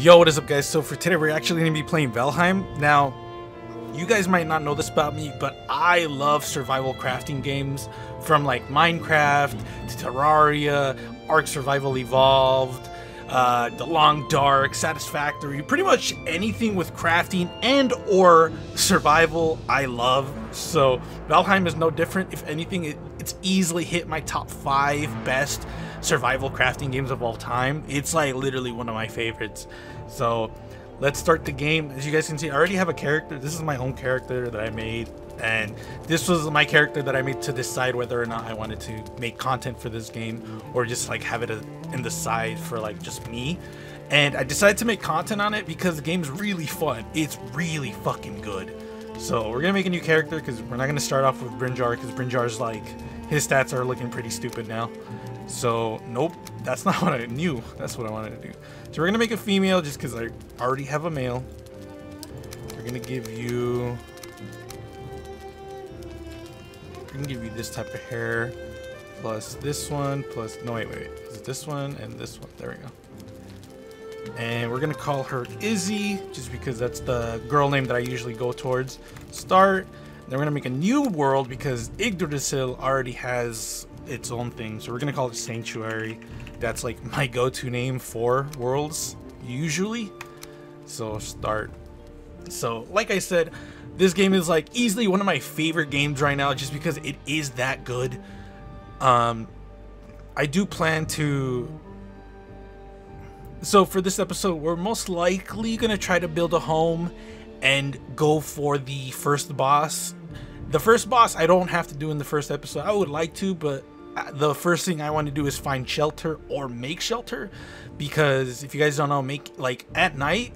Yo, what is up guys? So for today we're actually going to be playing Valheim. Now, you guys might not know this about me, but I love survival crafting games, from like Minecraft to Terraria, Ark Survival Evolved, The Long Dark, Satisfactory, pretty much anything with crafting and or survival I love. So Valheim is no different. If anything, it's easily hit my top 5 best survival crafting games of all time. It's like literally one of my favorites. So let's start the game. As you guys can see, I already have a character. This is my own character that I made, and this was my character that I made to decide whether or not I wanted to make content for this game or just like have it in the side for like just me. And I decided to make content on it because the game's really fun. It's really fucking good. So we're gonna make a new character because we're not gonna start off with Brynjar, because Brynjar's like, his stats are looking pretty stupid now. So nope, that's not what I knew. That's what I wanted to do. So we're gonna make a female just because I already have a male. We're gonna give you, this type of hair, plus this one, plus no wait, it's this one and this one. There we go. And we're gonna call her Izzy, just because that's the girl name that I usually go towards. Start. Then we're gonna make a new world because Yggdrasil already has its own thing, so we're gonna call it Sanctuary. That's like my go-to name for worlds usually. So start. So like I said, this game is like easily one of my favorite games right now, just because it is that good. I do plan to, so for this episode, we're most likely going to try to build a home and go for the first boss. The first boss I don't have to do in the first episode. I would like to, but the first thing I want to do is find shelter or make shelter, because if you guys don't know, at night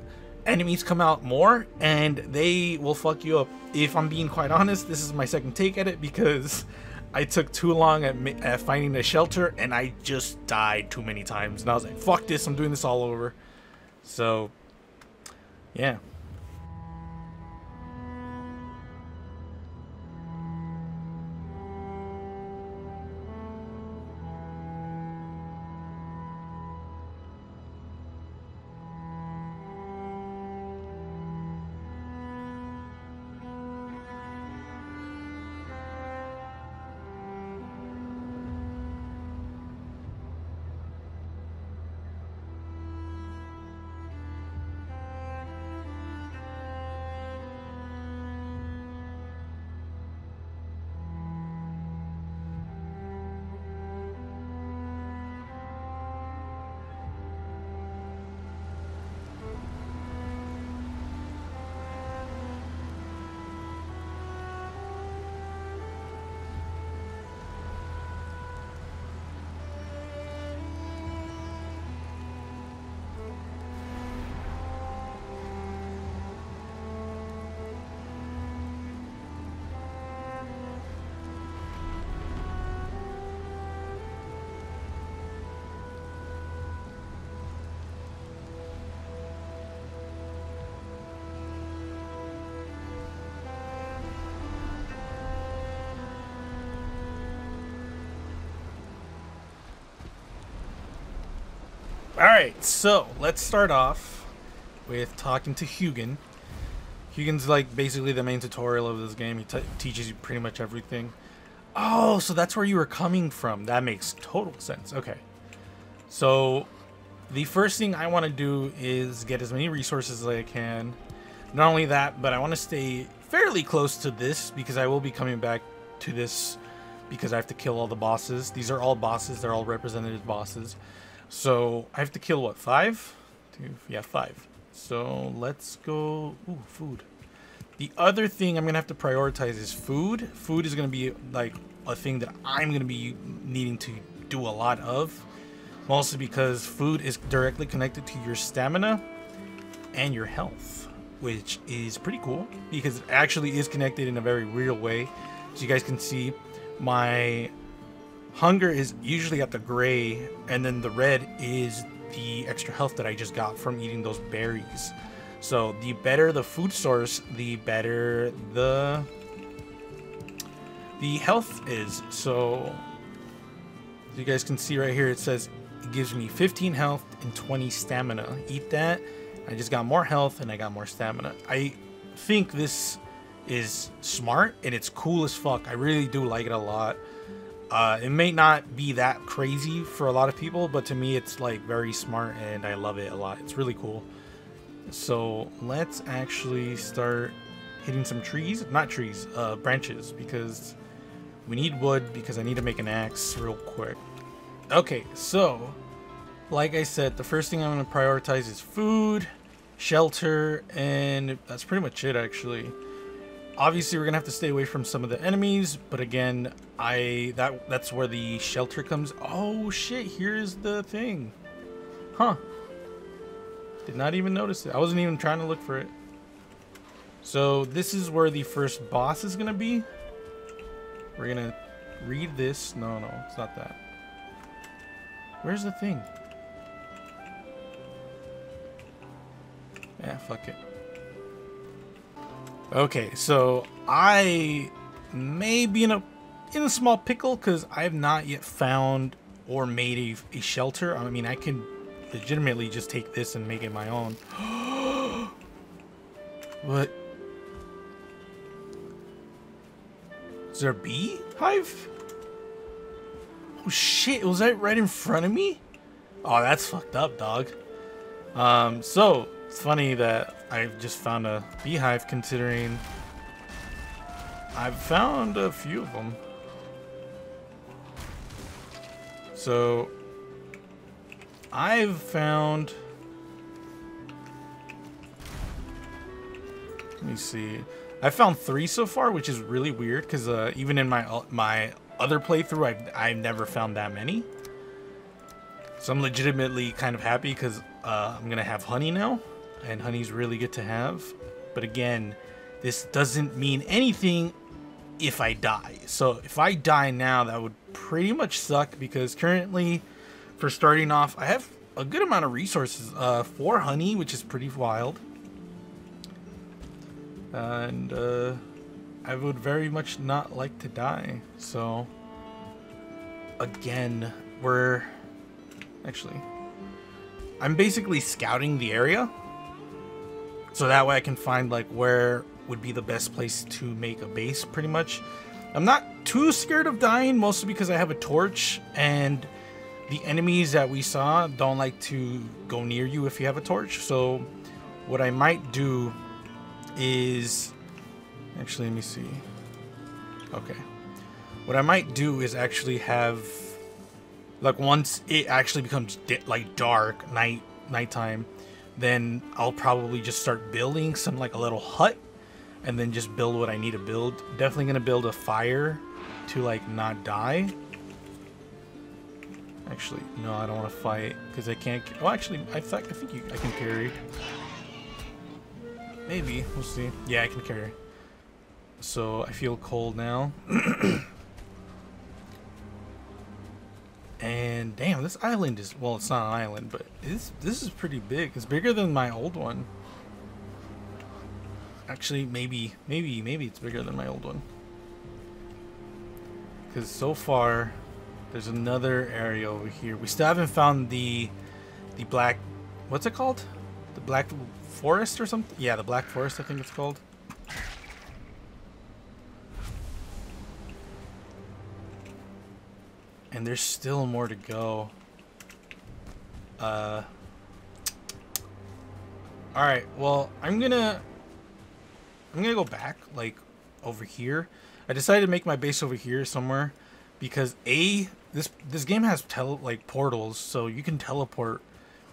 enemies come out more and they will fuck you up. If I'm being quite honest, this is my second take at it because I took too long at finding a shelter and I just died too many times. And I was like, fuck this, I'm doing this all over. So, yeah. Alright, so let's start off with talking to Hugen. Hugen's like basically the main tutorial of this game. He teaches you pretty much everything. Oh, so that's where you were coming from. That makes total sense. Okay. So the first thing I want to do is get as many resources as I can. Not only that, but I want to stay fairly close to this because I will be coming back to this because I have to kill all the bosses. These are all bosses. They're all representative bosses. So I have to kill what, 5? 2, yeah, 5. So let's go. Ooh, food. The other thing I'm gonna have to prioritize is food. Food is gonna be like a thing that I'm gonna be needing to do a lot of, mostly because food is directly connected to your stamina and your health, which is pretty cool because it actually is connected in a very real way. So you guys can see my hunger is usually at the gray, and then the red is the extra health that I just got from eating those berries. So the better the food source, the better the health is. So you guys can see right here, it says it gives me 15 health and 20 stamina. Eat that I just got more health and I got more stamina. I think this is smart and it's cool as fuck. I really do like it a lot. It may not be that crazy for a lot of people, but to me it's like very smart and I love it a lot. It's really cool. So let's actually start hitting some trees. Not trees, branches, because we need wood, because I need to make an axe real quick. Okay, so like I said, the first thing I'm going to prioritize is food, shelter, and that's pretty much it actually. Obviously we're gonna have to stay away from some of the enemies, but again, that's where the shelter comes. Oh shit, here's the thing. Huh, did not even notice it. I wasn't even trying to look for it. So this is where the first boss is gonna be. We're gonna read this. No, it's not that. Where's the thing? Yeah, fuck it. Okay, so I may be in a small pickle because I have not yet found or made a shelter. I mean, I can legitimately just take this and make it my own. What? Is there a bee hive? Oh shit, was that right in front of me? Oh, that's fucked up, dog. So it's funny that I've just found a beehive, considering I've found a few of them. So I've found, let me see, I found 3 so far, which is really weird because even in my other playthrough, I've never found that many. So I'm legitimately kind of happy because I'm gonna have honey now. And honey's really good to have. But again, this doesn't mean anything if I die. So if I die now, that would pretty much suck, because currently, for starting off, I have a good amount of resources for honey, which is pretty wild. And I would very much not like to die. So again, we're actually, I'm basically scouting the area. So that way I can find like where would be the best place to make a base pretty much. I'm not too scared of dying, mostly because I have a torch, and the enemies that we saw don't like to go near you if you have a torch. So what I might do is, actually, let me see. Okay. What I might do is actually have, like, once it actually becomes like dark, nighttime, then I'll probably just start building some, like a little hut, and then just build what I need to build. Definitely gonna build a fire to like not die. Actually, no, I don't want to fight because I can't. Oh, actually, I think I can carry. Maybe, we'll see. Yeah, I can carry. So I feel cold now. And damn, this island is, well, it's not an island, but this is pretty big. It's bigger than my old one. Actually, maybe it's bigger than my old one. Because so far, there's another area over here. We still haven't found the black, what's it called? The Black Forest or something? Yeah, the Black Forest, I think it's called. And there's still more to go. Alright, well, I'm gonna go back, like, over here. I decided to make my base over here somewhere because this game has portals, so you can teleport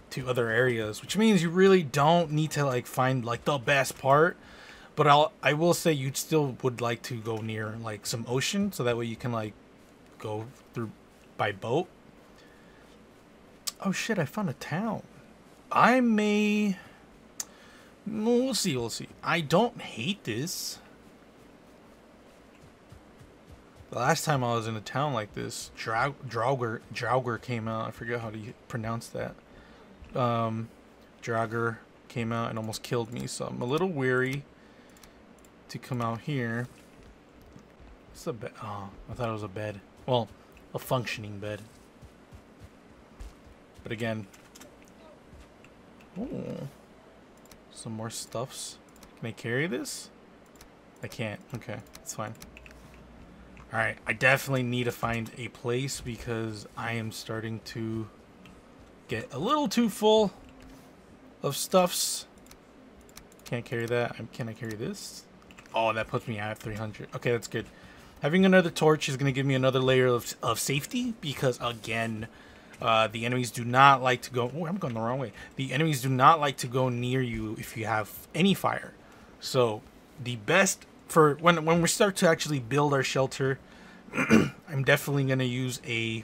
to other areas, which means you really don't need to like find like the best part. But I will say you still would like to go near like some ocean, so that way you can like go through by boat. Oh shit, I found a town. We'll see. I don't hate this. The last time I was in a town like this, Draugr came out. I forget how to pronounce that. Draugr came out and almost killed me, so I'm a little weary to come out here. It's a bed. Oh, I thought it was a bed. Well, a functioning bed. But again, ooh, Some more stuffs. Can I carry this? I can't. Okay, that's fine. Alright, I definitely need to find a place because I am starting to get a little too full of stuffs. Can't carry that. Can I carry this? Oh, that puts me at 300. Okay, that's good. Having another torch is going to give me another layer of safety because, again, the enemies do not like to go... Oh, I'm going the wrong way. The enemies do not like to go near you if you have any fire. So, the best... for when we start to actually build our shelter, I'm definitely going to use a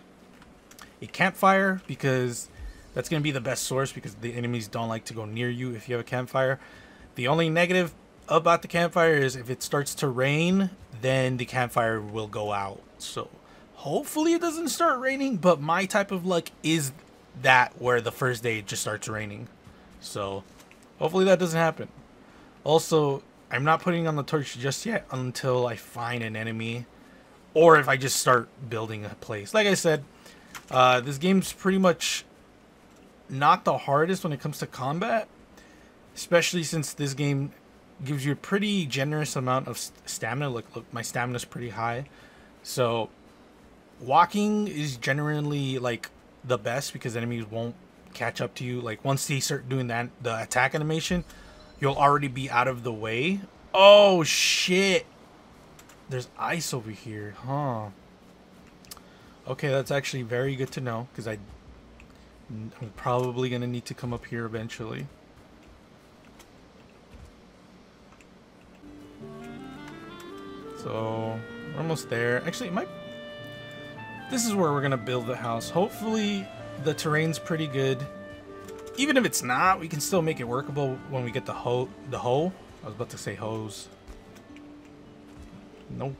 campfire because that's going to be the best source because the enemies don't like to go near you if you have a campfire. The only negative about the campfire is if it starts to rain, then the campfire will go out. So hopefully it doesn't start raining, but my type of luck is that where the first day it just starts raining. So hopefully that doesn't happen. Also, I'm not putting on the torch just yet until I find an enemy or if I just start building a place. Like I said, this game's pretty much not the hardest when it comes to combat, especially since this game gives you a pretty generous amount of stamina. Look, my stamina's pretty high. So walking is generally like the best because enemies won't catch up to you. Like once they start doing that, the attack animation, you'll already be out of the way. Oh, shit. There's ice over here, huh? Okay, that's actually very good to know, because I'm probably going to need to come up here eventually. So, we're almost there. Actually, this is where we're going to build the house. Hopefully, the terrain's pretty good. Even if it's not, we can still make it workable when we get the hoe. I was about to say hose. Nope.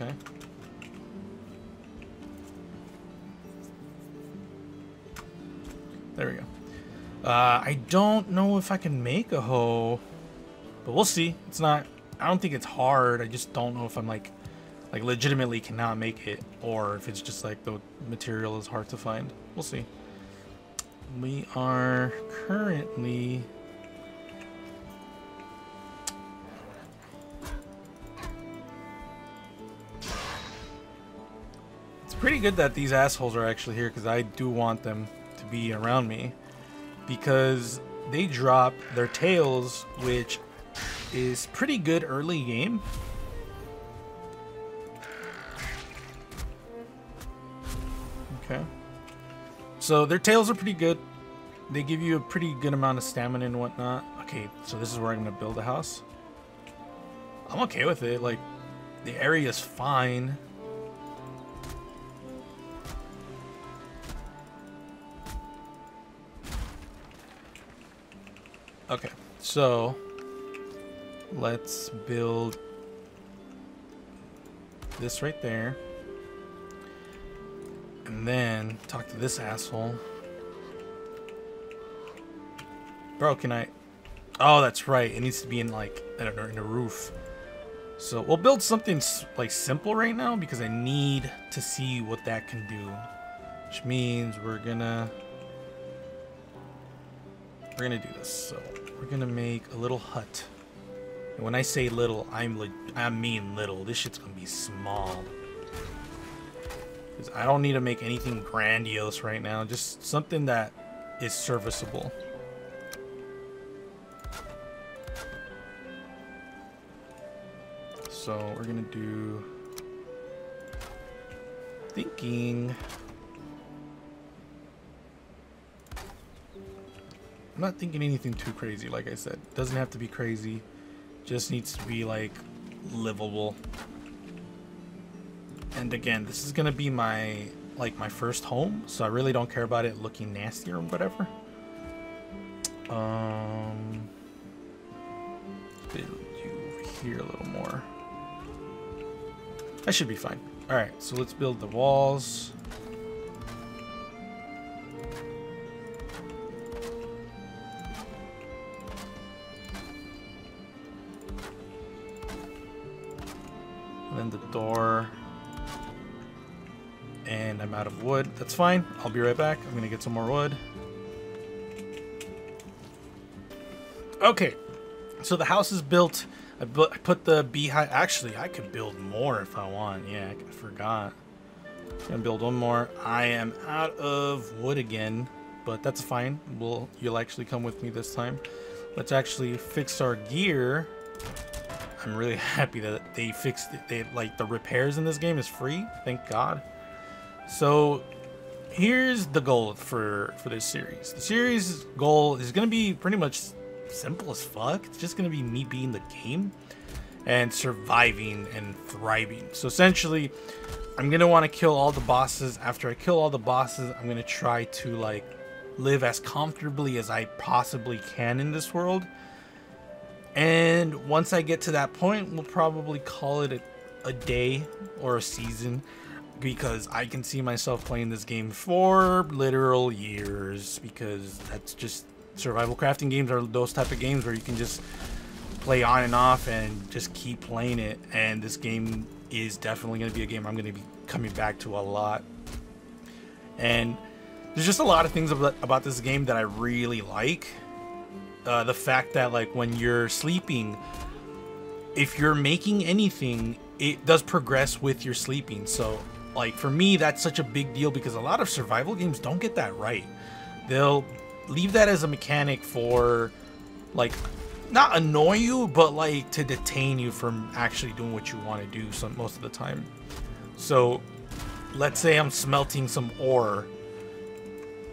Okay. There we go. I don't know if I can make a hoe, but we'll see. It's not, I don't think it's hard. I just don't know if I'm like legitimately cannot make it or if it's just like the material is hard to find. We'll see. We are currently It's pretty good that these assholes are actually here because I do want them to be around me because they drop their tails, which is pretty good early game. Okay. So their tails are pretty good. They give you a pretty good amount of stamina and whatnot. Okay, so this is where I'm gonna build a house. I'm okay with it. Like, the area is fine. Okay, so let's build this right there. And then talk to this asshole. Bro, can I... Oh, that's right. It needs to be in, like, I don't know, in a roof. So we'll build something, like, simple right now because I need to see what that can do. Which means we're gonna... We're gonna do this. So we're gonna make a little hut. And when I say little, I mean little. This shit's gonna be small. I don't need to make anything grandiose right now. Just something that is serviceable. So we're gonna do... Thinking... I'm not thinking anything too crazy, like I said. Doesn't have to be crazy. Just needs to be, like, livable. And again, this is gonna be my first home, so I really don't care about it looking nasty or whatever. Build you over here a little more. That should be fine. All right, so let's build the walls. And then the door. And I'm out of wood. That's fine. I'll be right back. I'm gonna get some more wood. Okay, so the house is built. I put the beehive. Actually, I could build more if I want. Yeah, I forgot. I'm gonna build one more. I am out of wood again, but that's fine. You'll actually come with me this time. Let's actually fix our gear. I'm really happy that they fixed it. They like the repairs in this game is free. Thank God. So here's the goal for this series. The series goal is gonna be pretty much simple as fuck. It's just gonna be me being the game and surviving and thriving. So essentially, I'm gonna want to kill all the bosses. After I kill all the bosses, I'm gonna try to like live as comfortably as I possibly can in this world. And once I get to that point, we'll probably call it a day or a season, because I can see myself playing this game for literal years, because that's just survival crafting games are those type of games where you can just play on and off and just keep playing it. And this game is definitely going to be a game I'm going to be coming back to a lot. And there's just a lot of things about this game that I really like. The fact that like when you're sleeping, if you're making anything, it does progress with your sleeping. So like for me, that's such a big deal, because a lot of survival games don't get that right. They'll leave that as a mechanic for like not annoy you, but like to detain you from actually doing what you want to do some most of the time. So let's say I'm smelting some ore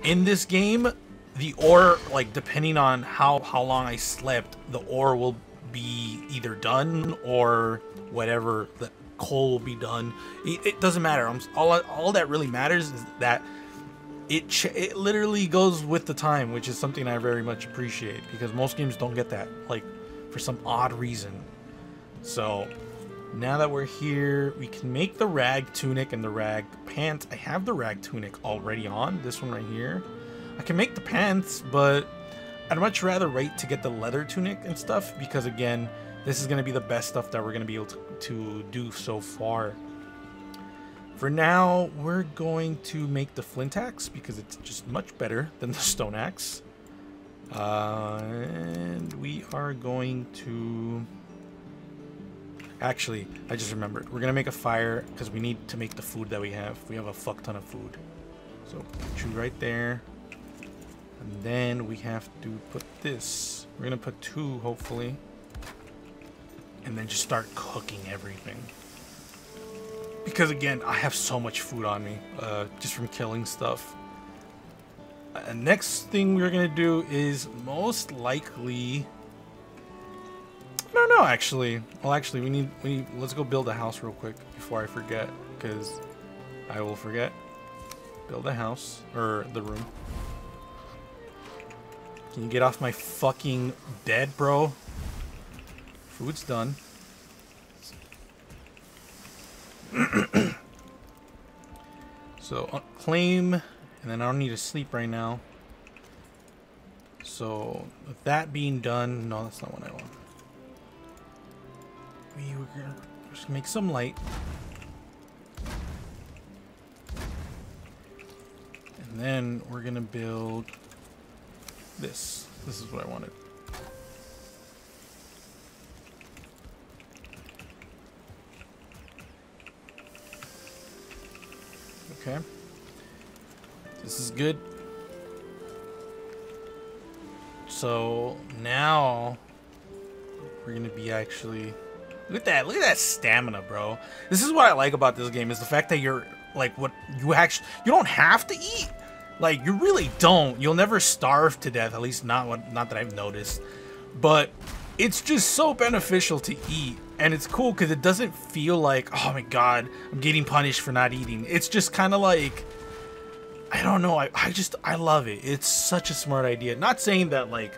in this game. The ore, like depending on how long I slept, the ore will be either done or whatever, the coal will be done. It doesn't matter. All that really matters is that it literally goes with the time, which is something I very much appreciate, because most games don't get that, like for some odd reason. So now that we're here, we can make the rag tunic and the rag pants. I have the rag tunic already on, this one right here. I can make the pants, but I'd much rather wait to get the leather tunic and stuff, because again, this is going to be the best stuff that we're going to be able to do so far. For now, we're going to make the flint axe, because it's just much better than the stone axe. And we are going to... Actually, I just remembered. We're going to make a fire, because we need to make the food that we have. We have a fuck ton of food. So, chew right there. And then we have to put this. We're gonna put two, hopefully. And then just start cooking everything. Because again, I have so much food on me, just from killing stuff. Next thing we're gonna do is most likely... I don't know, actually. Well, actually, we need. Let's go build a house real quick before I forget, because I will forget. Build a house, or the room. Can you get off my fucking bed, bro? Food's done. So, claim, and then I don't need to sleep right now. So, with that being done, no, that's not what I want. We were gonna just make some light. And then we're gonna build... This is what I wanted. Okay. This is good. So now we're gonna be actually... look at that stamina, bro. This is what I like about this game, is the fact that you're like you don't have to eat. Like, you really don't. You'll never starve to death, at least not that I've noticed. But it's just so beneficial to eat. And it's cool because it doesn't feel like, oh my god, I'm getting punished for not eating. It's just kind of like, I don't know. I love it. It's such a smart idea. Not saying that, like,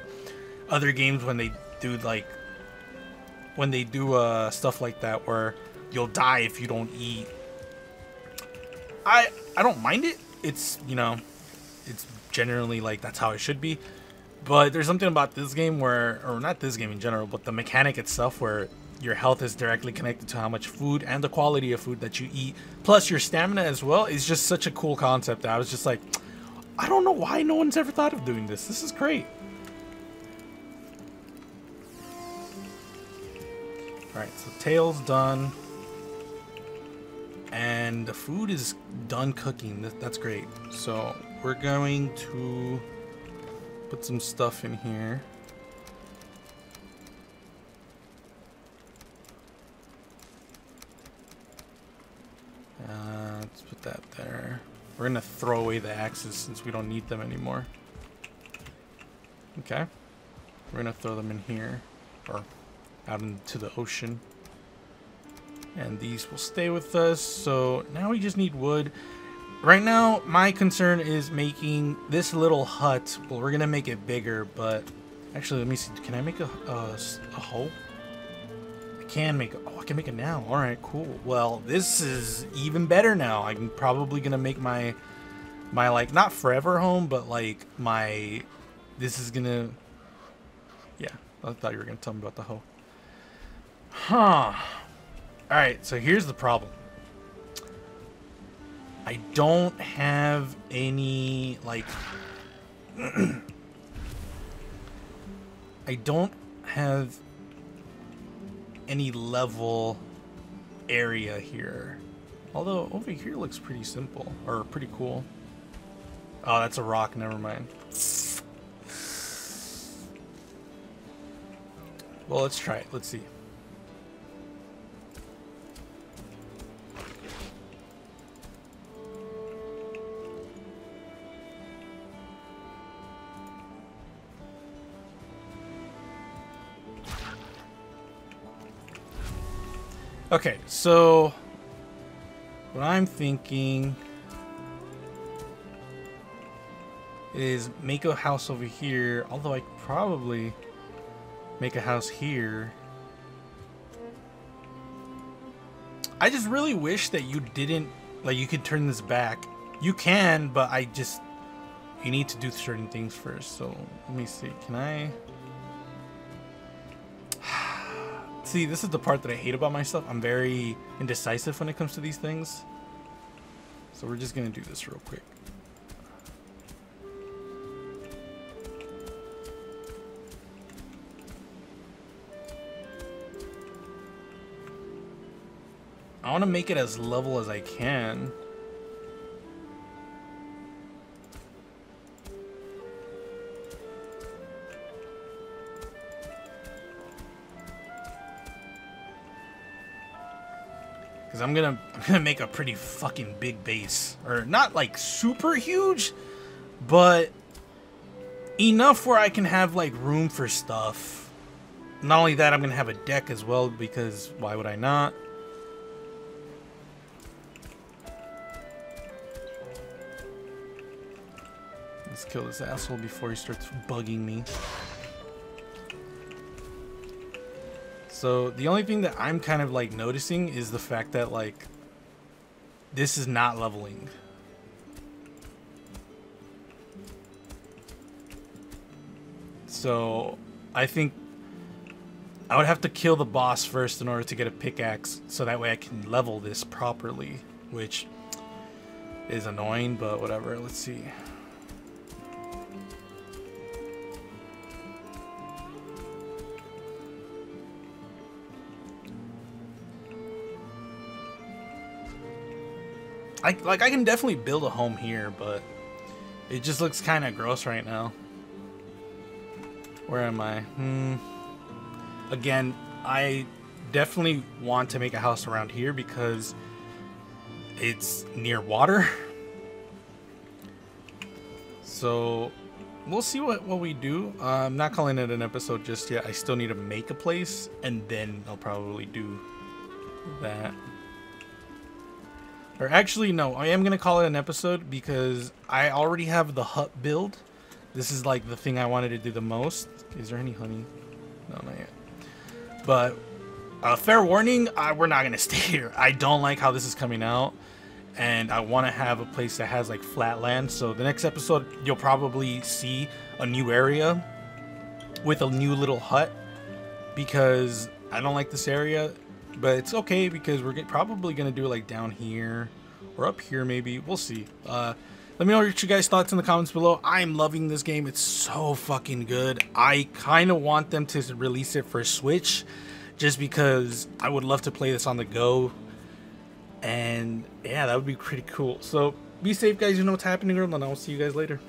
other games when they do, like, stuff like that where you'll die if you don't eat. I don't mind it. It's, you know... It's generally like that's how it should be, but there's something about this game where, or not this game in general, but the mechanic itself, where your health is directly connected to how much food and the quality of food that you eat, plus your stamina as well, is just such a cool concept that I was just like, I don't know why no one's ever thought of doing this. This is great. Alright, so tail's done. And the food is done cooking. That's great. So we're going to put some stuff in here. Let's put that there. We're going to throw away the axes since we don't need them anymore. Okay. We're going to throw them in here. Or out into the ocean. And these will stay with us. So now we just need wood. Right now, my concern is making this little hut. Well, we're going to make it bigger, but... Actually, let me see. Can I make a hole? I can make... Oh, I can make it now. All right, cool. Well, this is even better now. I'm probably going to make my, like, not forever home, but, like, my... This is going to... Yeah, I thought you were going to tell me about the hole. Huh... Alright, so here's the problem. I don't have any, like... I don't have any level area here. Although, over here looks pretty simple, or pretty cool. Oh, that's a rock, never mind. Well, let's try it, let's see. Okay, so what I'm thinking is make a house over here, although I could probably make a house here. I just really wish that you didn't, like, you could turn this back. You can, but I just, you need to do certain things first. So let me see, can I? See, this is the part that I hate about myself. I'm very indecisive when it comes to these things. So we're just gonna do this real quick. I wanna make it as level as I can. I'm gonna make a pretty fucking big base, or not like super huge, but enough where I can have like room for stuff. Not only that, I'm gonna have a deck as well, because why would I not? Let's kill this asshole before he starts bugging me. So the only thing that I'm kind of like noticing is the fact that like this is not leveling. So I think I would have to kill the boss first in order to get a pickaxe, so that way I can level this properly, which is annoying, but whatever. Let's see. I can definitely build a home here, but it just looks kind of gross right now. Where am I? Again, I definitely want to make a house around here because it's near water. So we'll see what we do. I'm not calling it an episode just yet. I still need to make a place, and then I'll probably do that. Or actually, no, I am going to call it an episode because I already have the hut build. This is like the thing I wanted to do the most. Is there any honey? No, not yet. But fair warning, we're not going to stay here. I don't like how this is coming out. And I want to have a place that has like flat land. So the next episode, you'll probably see a new area with a new little hut. Because I don't like this area. But it's okay because we're probably going to do it like down here or up here maybe. We'll see. Let me know what you guys' thoughts in the comments below. I'm loving this game. It's so fucking good. I kind of want them to release it for Switch just because I would love to play this on the go. And yeah, that would be pretty cool. So be safe, guys. You know what's happening, and I'll see you guys later.